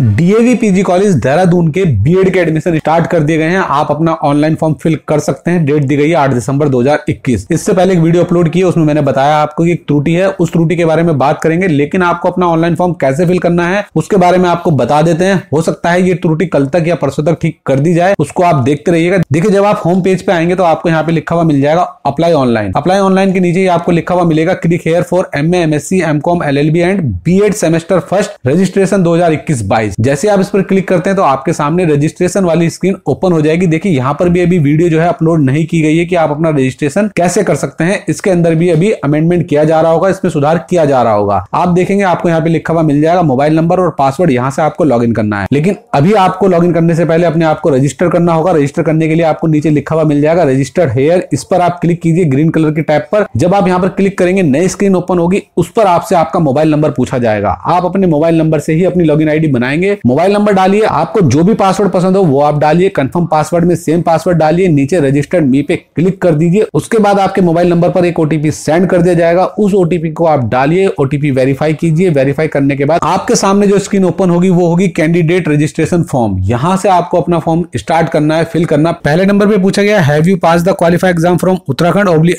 DAV PG college Dehradun के B.Ed के admission start कर दिए गए हैं। आप अपना ऑनलाइन फॉर्म फिल कर सकते हैं। डेट दी गई है 8 दिसंबर 2021। इससे पहले एक वीडियो अपलोड की है, उसमें मैंने बताया आपको कि एक त्रुटि है, उस त्रुटि के बारे में बात करेंगे। लेकिन आपको अपना ऑनलाइन फॉर्म कैसे फिल करना है उसके बारे में आपको बता देते हैं। हो सकता है ये त्रुटि कल तक या परसों तक ठीक कर दी जाए, उसको आप देखते रहिएगा। देखिए, जब आप होम पेज पे आएंगे तो आपको यहाँ पे लिखा हुआ मिल जाएगा अप्लाई ऑनलाइन। अप्लाई ऑनलाइन के नीचे आपको लिखा हुआ मिलेगा click here for MA MSc MCOM LLB and B.Ed semester first registration 2021-22। जैसे आप इस पर क्लिक करते हैं तो आपके सामने रजिस्ट्रेशन वाली स्क्रीन ओपन हो जाएगी। देखिए, यहाँ पर भी अभी वीडियो जो है अपलोड नहीं की गई है कि आप अपना रजिस्ट्रेशन कैसे कर सकते हैं। इसके अंदर भी अभी अमेंडमेंट किया जा रहा होगा, इसमें सुधार किया जा रहा होगा। आप देखेंगे आपको यहाँ पे लिखा हुआ मिल जाएगा मोबाइल नंबर और पासवर्ड, यहाँ से आपको लॉग इन करना है। लेकिन अभी आपको लॉग इन करने से पहले अपने आपको रजिस्टर करना होगा। रजिस्टर करने के लिए आपको नीचे लिखा हुआ मिल जाएगा रजिस्टर हेयर, इस पर आप क्लिक कीजिए ग्रीन कलर के टैब पर। जब आप यहाँ पर क्लिक करेंगे नई स्क्रीन ओपन होगी, उस पर आपसे आपका मोबाइल नंबर पूछा जाएगा। आप अपने मोबाइल नंबर से ही अपनी लॉग इन आईडी बनाएंगे। मोबाइल नंबर डालिए, आपको जो भी पासवर्ड पसंद हो वो आप डालिए। कंफर्म पासवर्ड में सेम पासवर्ड डालिए। नीचे रजिस्टर मी पे क्लिक कर दीजिए। उसके बाद आपके मोबाइल नंबर पर एक ओटीपी सेंड कर दिया जाएगा, उस ओटीपी को आप डालिए। ओटीपी वेरीफाई कीजिए। वेरीफाई करने के बाद आपके सामने जो स्क्रीन ओपन होगी वो होगी कैंडिडेट रजिस्ट्रेशन फॉर्म। यहाँ से आपको अपना फॉर्म स्टार्ट करना है, फिल करना। पहले नंबर पे पूछा गया have you pass the qualify exam from Uttarakhand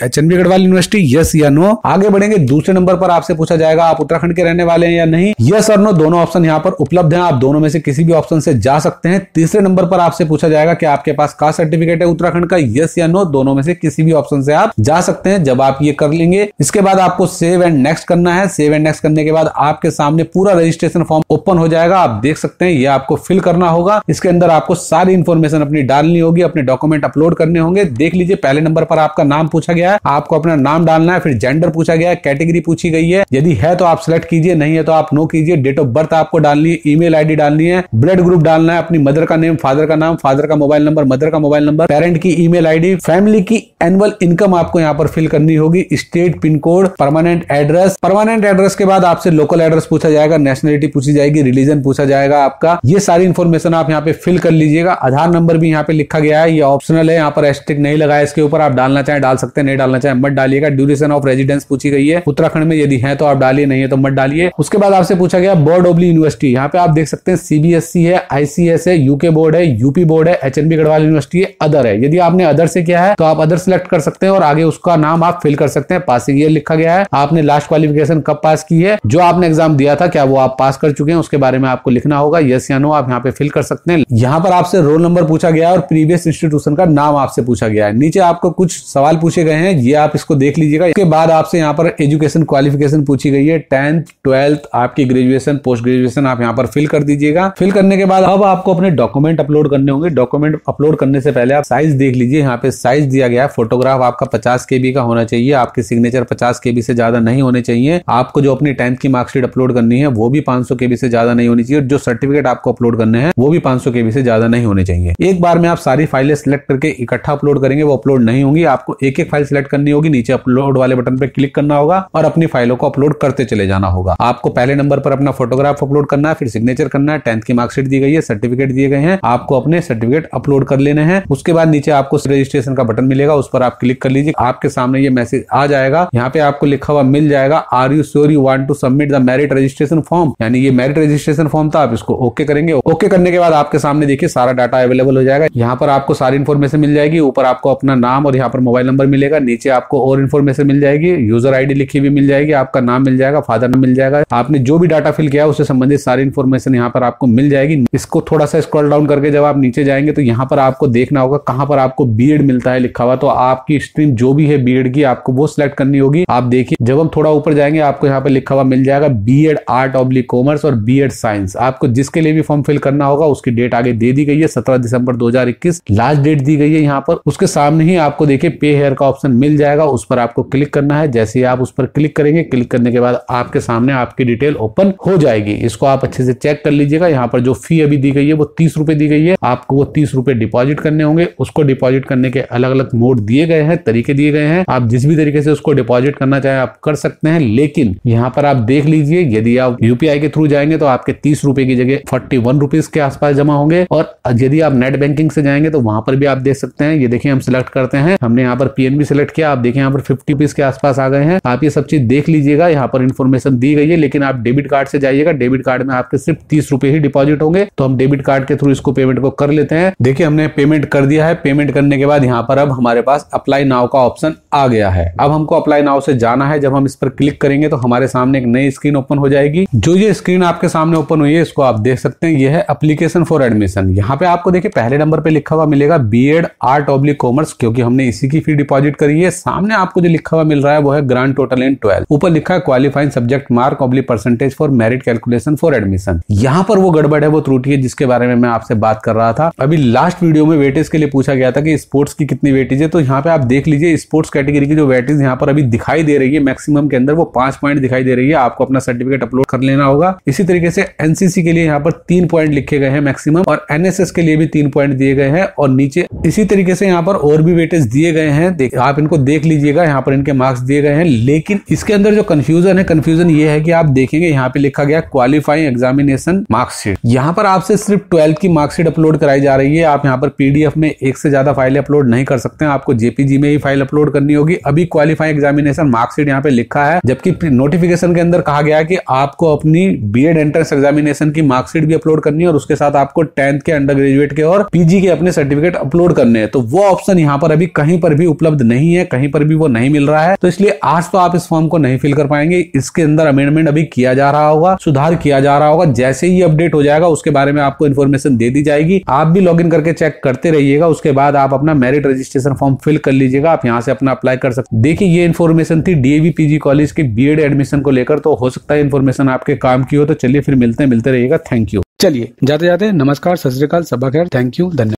(HNB Garhwal university), yes या नो। आगे बढ़ेंगे, दूसरे नंबर पर आपसे पूछा जाएगा आप उत्तराखंड के रहने वाले हैं या नहीं, यस और नो दोनों ऑप्शन यहाँ पर उपलब्ध है। आप दोनों में से किसी भी ऑप्शन से जा सकते हैं। तीसरे नंबर पर आपसे पूछा जाएगा कि आपके पास कास्ट सर्टिफिकेट है उत्तराखंड का, यस या नो, दोनों में से किसी भी ऑप्शन से आप जा सकते हैं। जब आप ये कर लेंगे इसके बाद आपको सेव एंड नेक्स्ट करना है। सेव एंड नेक्स्ट करने के बाद आपके सामने पूरा रजिस्ट्रेशन फॉर्म ओपन हो जाएगा। आप देख सकते हैं, ये आपको फिल करना होगा। इसके अंदर आपको सारी इन्फॉर्मेशन अपनी डालनी होगी, अपने डॉक्यूमेंट अपलोड करने होंगे। देख लीजिए, पहले नंबर पर आपका नाम पूछा गया है, आपको अपना नाम डालना है। फिर जेंडर पूछा गया है, कैटेगरी पूछी गई है, यदि है तो आप सिलेक्ट कीजिए, नहीं है तो आप नो कीजिए। डेट ऑफ बर्थ आपको डालनी है, ईमेल आईडी डालनी है, ब्लड ग्रुप डालना है, अपनी मदर का नेम, फादर का नाम, फादर का मोबाइल नंबर, मदर का मोबाइल नंबर, पेरेंट की ईमेल आईडी, फैमिली की एनुअल इनकम आपको यहाँ पर फिल करनी होगी, state, pin code, permanent address. Permanent address के बाद आपसे लोकल एड्रेस पूछा जाएगा, नेशनलिटी पूछी जाएगी, रिलीजन पूछा जाएगा आपका। ये सारी इन्फॉर्मेशन आप यहाँ पे फिल कर लीजिएगा। आधार नंबर भी यहाँ पे लिखा गया है, ये ऑप्शनल है, यहाँ पर एस्ट्रिक नहीं लगाया। इसके ऊपर आप डालना चाहे डाल सकते हैं, नहीं डालना चाहे मत डालिएगा। ड्यूरेशन ऑफ रेजिडेंस पूछी गई है उत्तराखंड में, यदि है तो आप डालिए, नहीं है तो मत डालिए। उसके बाद आपसे पूछा गया बोर्ड ऑफ यूनिवर्सिटी, यहाँ पे आप देख सकते हैं CBSE है, ICS है, UK बोर्ड है, UP बोर्ड है, HNB गढ़वाल यूनिवर्सिटी है, अदर है। यदि आपने अदर से किया है तो आप अदर सिलेक्ट कर सकते हैं और आगे उसका नाम आप फिल कर सकते हैं। पासिंग ईयर लिखा गया है, आपने लास्ट क्वालिफिकेशन कब पास की है, जो आपने एग्जाम दिया था क्या वो आप पास कर चुके हैं, उसके बारे में आपको लिखना होगा, यस या नो, आप यहाँ पे फिल कर सकते हैं। यहाँ पर आपसे रोल नंबर पूछा गया है और प्रीवियस इंस्टीट्यूशन का नाम आपसे पूछा गया है। नीचे आपको कुछ सवाल पूछे गए हैं, ये आप इसको देख लीजिएगा। इसके बाद आपसे यहाँ पर एजुकेशन क्वालिफिकेशन पूछी गई है, 10th 12th, आपकी ग्रेजुएशन, पोस्ट ग्रेजुएशन, आप यहाँ पर फिल कर दीजिएगा। फिल करने के बाद अब आपको अपने डॉक्यूमेंट अपलोड करने होंगे। डॉक्यूमेंट अपलोड करने से पहले आप साइज देख लीजिए, यहाँ पे साइज दिया गया है। फोटोग्राफ आपका 50 KB का होना चाहिए, आपके सिग्नेचर 50 KB से ज्यादा नहीं होने चाहिए। आपको जो अपनी 10th की मार्कशीट अपलोड करनी है वो भी 500 KB से ज्यादा नहीं होनी चाहिए। जो सर्टिफिकेट आपको अपलोड करने हैं वो भी 500 KB से ज्यादा नहीं होने चाहिए। एक बार में आप सारी फाइलें सिलेक्ट करके इकट्ठा अपलोड करेंगे वो अपलोड नहीं होंगी, आपको एक एक फाइल सिलेक्ट करनी होगी। नीचे अपलोड वाले बटन पर क्लिक करना होगा और अपनी फाइलों को अपलोड करते चले जाना होगा। आपको पहले नंबर पर अपना फोटोग्राफ अपलोड करना है, फिर सिग्नेचर करना है, 10th की मार्कशीट दी गई है, सर्टिफिकेट दिए गए हैं, आपको अपने सर्टिफिकेट अपलोड कर लेने हैं। उसके बाद नीचे आपको रजिस्ट्रेशन का बटन मिलेगा, उस पर आप क्लिक कर लीजिए। आपके सामने ये मैसेज आ जाएगा, यहाँ पे आपको लिखा हुआ मिल जाएगा are you sure you want to submit the merit registration form, यानी ये मेरिट रजिस्ट्रेशन फॉर्म था, आप इसको ओके करेंगे। ओके करने के बाद आपके सामने देखिए सारा डाटा अवेलेबल हो जाएगा। यहाँ पर आपको सारी इन्फॉर्मेशन मिल जाएगी, ऊपर आपको अपना नाम और यहाँ पर मोबाइल नंबर मिलेगा। नीचे आपको और इन्फॉर्मेशन मिल जाएगी, यूजर आईडी लिखी हुई मिल जाएगी, आपका नाम मिल जाएगा, फादर नाम मिल जाएगा, आपने जो भी डाटा फिल किया उससे संबंधित सारी इन्फॉर्मेशन यहाँ पर आपको मिल जाएगी। इसको थोड़ा सा स्क्रॉल डाउन करके जब आप नीचे जाएंगे तो यहाँ पर आपको देखना होगा कहाँ पर आपको B.Ed मिलता है लिखा हुआ, तो आपकी स्ट्रीम जो भी है B.Ed की आपको वो सिलेक्ट करनी होगी। आप देखिए, जब हम थोड़ा ऊपर जाएंगे आपको यहाँ पर लिखा हुआ मिल जाएगा B.Ed Art/Commerce और B.Ed साइंस। आपको जिसके लिए भी फॉर्म फिल करना होगा उसकी डेट आगे दे दी गई है, 17 दिसंबर 2021 लास्ट डेट दी गई है। यहाँ पर उसके सामने ही आपको देखिए पे हेयर का ऑप्शन मिल जाएगा, उस पर आपको क्लिक करना है। जैसे ही आप उस पर क्लिक करेंगे, क्लिक करने के बाद आपके सामने आपकी डिटेल ओपन हो जाएगी। इसको आप अच्छे से चेक कर लीजिएगा। यहाँ पर जो फी अभी दी गई है वो 30 रुपए दी गई है, आपको वो 30 रुपए डिपॉजिट करने होंगे। उसको डिपॉजिट करने के अलग अलग मोड दिए गए हैं, तरीके दिए गए हैं, आप जिस भी तरीके से उसको डिपॉजिट करना चाहे आप कर सकते हैं। लेकिन यहाँ पर आप देख लीजिए, यदि आप यूपीआई के थ्रू जाएंगे तो आपके 30 रुपए की जगह 41 रुपीज के आसपास जमा होंगे, और यदि आप नेट बैंकिंग से जाएंगे तो वहां पर भी आप देख सकते हैं। ये देखिए, हम सिलेक्ट करते हैं, हमने यहाँ पर PNB सिलेक्ट किया, आप देखिए यहाँ पर 50 रुपीज के आसपास आ गए हैं। आप ये सब चीज देख लीजिएगा, यहाँ पर इन्फॉर्मेशन दी गई है। लेकिन आप डेबिट कार्ड से जाइएगा, डेबिट कार्ड में आपके सिर्फ 30 रुपए ही डिपॉजिट होंगे, तो हम डेबिट कार्ड के थ्रू इसको पेमेंट को कर लेते हैं। देखिए हमने पेमेंट कर दिया है। पेमेंट करने के बाद यहाँ पर अब हमारे पास अप्लाई नाउ का ऑप्शन आ गया है। अब हमको अप्लाई नाउ से जाना है। जब हम इस पर क्लिक करेंगे तो हमारे सामने एक नई स्क्रीन ओपन हो जाएगी। जो ये स्क्रीन आपके सामने ओपन हुई है इसको आप देख सकते हैं, यह है एप्लीकेशन फॉर एडमिशन। यहाँ पे आपको देखिए पहले नंबर पे लिखा हुआ मिलेगा बीएड आर्ट ऑब्लिक कॉमर्स, क्योंकि हमने इसी की फी डिपॉजिट करी है। सामने आपको जो लिखा हुआ मिल रहा है वो है ग्रांड टोटल एंड 12। ऊपर लिखा है qualifying subject mark oblique percentage for merit calculation for admission. यहाँ पर वो गड़बड़ है, वो त्रुटि है जिसके बारे में मैं आपसे बात कर रहा था। अभी लास्ट वीडियो में वेटेज के लिए पूछा गया था कि स्पोर्ट्स की कितनी वेटेज है, तो यहाँ पे आप देख लीजिए स्पोर्ट्स कैटेगरी की जो वेटेज यहाँ पर अभी दिखाई दे रही है मैक्सिमम के अंदर वो 5 पॉइंट दिखाई दे रही है। आपको अपना सर्टिफिकेट अपलोड कर लेना होगा। इसी तरीके से एनसीसी के लिए यहाँ पर 3 पॉइंट लिखे गए हैं मैक्सिमम, और एनएसएस के लिए भी 3 पॉइंट दिए गए हैं, और नीचे इसी तरीके से यहाँ पर और भी वेटेज दिए गए हैं। आप इनको देख लीजिएगा, यहाँ पर इनके मार्क्स दिए गए हैं। लेकिन इसके अंदर जो कंफ्यूजन ये है कि आप देखेंगे यहाँ पे लिखा गया क्वालिफाइंग एग्जामिनेशन मार्क्सशीट, यहाँ पर आपसे सिर्फ 12 की मार्क्सशीट अपलोड कराई जा रही है। आप यहाँ पर पीडीएफ में एक से ज्यादा फाइलें अपलोड नहीं कर सकते हैं, आपको जेपीजी में ही फाइल अपलोड करनी होगी। अभी क्वालिफाइंग एग्जामिनेशन मार्क्सशीट यहाँ पे लिखा है, जबकि नोटिफिकेशन के अंदर कहा गया है कि आपको अपनी बीएड एंट्रेंस एग्जामिनेशन की मार्क्सशीट भी अपलोड करनी है और उसके साथ आपको 10th के, अंडर ग्रेजुएट के और पीजी के अपने सर्टिफिकेट अपलोड करने हैं। तो वो ऑप्शन यहाँ पर अभी कहीं पर भी उपलब्ध नहीं है, कहीं पर भी वो नहीं मिल रहा है, तो इसलिए आज तो आप इस फॉर्म को नहीं फिल कर पाएंगे। इसके अंदर अमेंडमेंट अभी किया जा रहा होगा, सुधार किया जा रहा होगा। जैसे ही अपडेट हो जाएगा उसके बारे में आपको इन्फॉर्मेशन दे दी जाएगी। आप भी लॉग इन करके चेक करते रहिएगा। उसके बाद आप अपना मेरिट रजिस्ट्रेशन फॉर्म फिल कर लीजिएगा। आप यहाँ से अपना अप्लाई कर सकते। देखिए ये इन्फॉर्मेशन थी डीएवी पीजी कॉलेज के बीएड एडमिशन को लेकर, तो हो सकता है इन्फॉर्मेशन आपके काम की हो। तो चलिए फिर मिलते रहिएगा। Thank you. चलिए जाते जाते नमस्कार, सत श्री अकाल, सबा खैर, थैंक यू, धन्यवाद।